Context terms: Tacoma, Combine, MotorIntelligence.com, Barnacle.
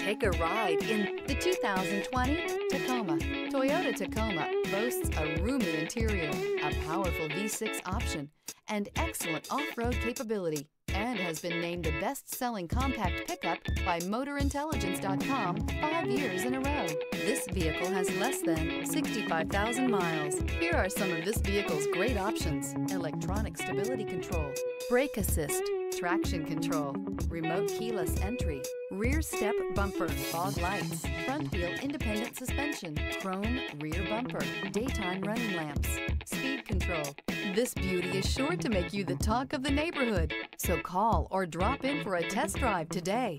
Take a ride in the 2020 Tacoma. Toyota Tacoma boasts a roomy interior, a powerful V6 option, and excellent off-road capability, and has been named the best-selling compact pickup by MotorIntelligence.com 5 years in a row. This vehicle has less than 65,000 miles. Here are some of this vehicle's great options: electronic stability control, brake assist, traction control, remote keyless entry, rear step bumper, fog lights, front wheel independent suspension, chrome rear bumper, daytime running lamps, speed control. This beauty is sure to make you the talk of the neighborhood, so call or drop in for a test drive today.